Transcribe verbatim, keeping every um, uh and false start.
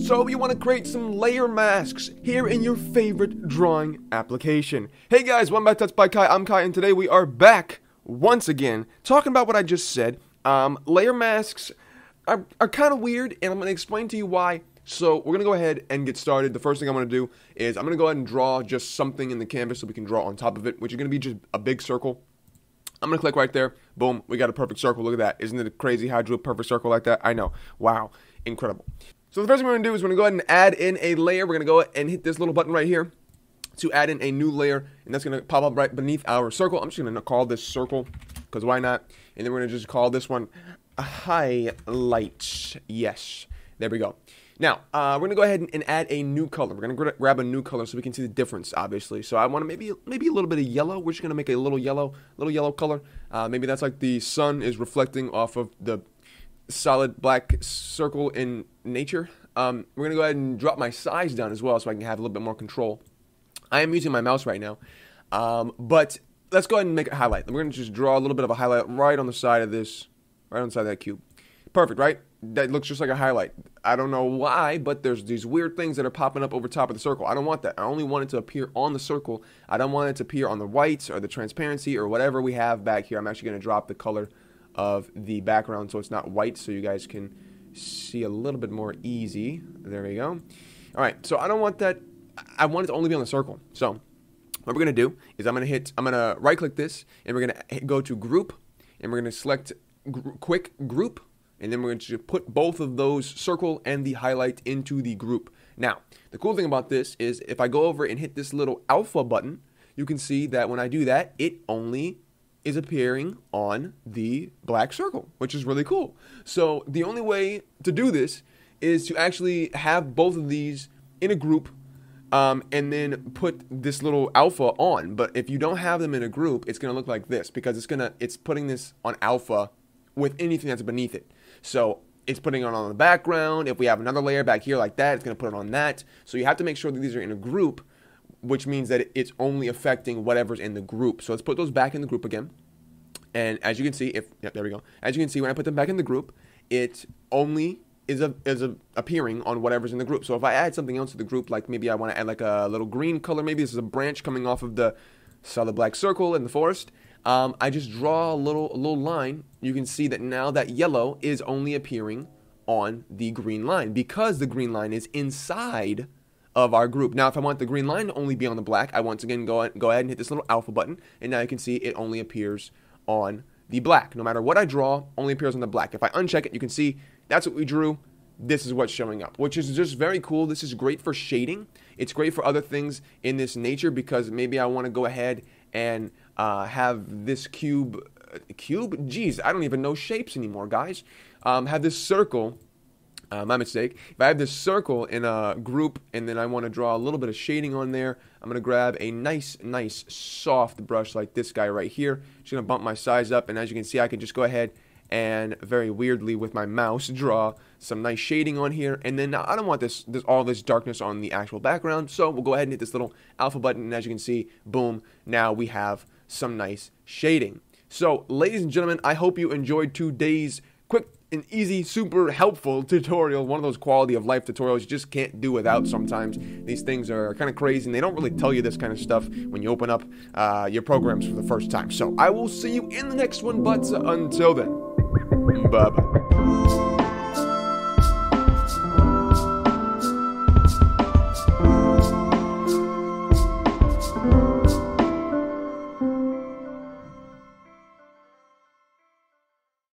So you want to create some layer masks here in your favorite drawing application. Hey guys, welcome back to Tuts by Kai. I'm Kai and today we are back once again talking about what I just said. Um, layer masks are, are kind of weird and I'm going to explain to you why. So we're going to go ahead and get started. The first thing I'm going to do is I'm going to go ahead and draw just something in the canvas so we can draw on top of it, which is going to be just a big circle. I'm going to click right there. Boom, we got a perfect circle. Look at that. Isn't it crazy how I drew a perfect circle like that? I know. Wow, incredible. So the first thing we're going to do is we're going to go ahead and add in a layer. We're going to go ahead and hit this little button right here to add in a new layer. And that's going to pop up right beneath our circle. I'm just going to call this circle because why not? And then we're going to just call this one highlights. Yes. There we go. Now, uh, we're going to go ahead and, and add a new color. We're going to grab a new color so we can see the difference, obviously. So I want to maybe maybe a little bit of yellow. We're just going to make a little yellow, little yellow color. Uh, maybe that's like the sun is reflecting off of the solid black circle in nature. Um, we're going to go ahead and drop my size down as well so I can have a little bit more control. I am using my mouse right now, um, but let's go ahead and make a highlight. We're going to just draw a little bit of a highlight right on the side of this, right on the side of that cube. Perfect, right? That looks just like a highlight. I don't know why, but there's these weird things that are popping up over top of the circle. I don't want that. I only want it to appear on the circle. I don't want it to appear on the whites or the transparency or whatever we have back here. I'm actually going to drop the color of the background so it's not white so you guys can see a little bit more easy. There we go. All right, so I don't want that. I want it to only be on the circle. So what we're going to do is I'm going to hit, I'm going to right click this and we're going to go to group and we're going to select gr- quick group. And then we're going to put both of those circle and the highlight into the group. Now, the cool thing about this is if I go over and hit this little alpha button, you can see that when I do that, it only is appearing on the black circle, which is really cool. So the only way to do this is to actually have both of these in a group um, and then put this little alpha on. But if you don't have them in a group, it's going to look like this because it's going to it's putting this on alpha with anything that's beneath it. So it's putting it on the background. If we have another layer back here like that, it's going to put it on that. So you have to make sure that these are in a group, which means that it's only affecting whatever's in the group. So let's put those back in the group again. And as you can see, if yeah, there we go. As you can see, when I put them back in the group, it only is a, is a appearing on whatever's in the group. So if I add something else to the group, like maybe I want to add like a little green color. Maybe this is a branch coming off of the solid black circle in the forest. Um, I just draw a little, a little line. You can see that now that yellow is only appearing on the green line because the green line is inside of our group. Now, if I want the green line to only be on the black, I once again go, go ahead and hit this little alpha button. And now you can see it only appears on the black. No matter what I draw, only appears on the black. If I uncheck it, you can see that's what we drew. This is what's showing up, which is just very cool. This is great for shading. It's great for other things in this nature because maybe I want to go ahead and uh, have this cube, uh, cube? Geez, I don't even know shapes anymore, guys. Um, have this circle, uh, my mistake. If I have this circle in a group and then I want to draw a little bit of shading on there, I'm going to grab a nice, nice soft brush like this guy right here. Just going to bump my size up, and as you can see, I can just go ahead and very weirdly with my mouse draw some nice shading on here. And then now I don't want this, this all this darkness on the actual background, so we'll go ahead and hit this little alpha button, and as you can see, boom, now we have some nice shading. So ladies and gentlemen, I hope you enjoyed today's quick and easy, super helpful tutorial. One of those quality of life tutorials you just can't do without sometimes. These things are kind of crazy and they don't really tell you this kind of stuff when you open up uh, your programs for the first time. So I will see you in the next one, but until then, bye-bye.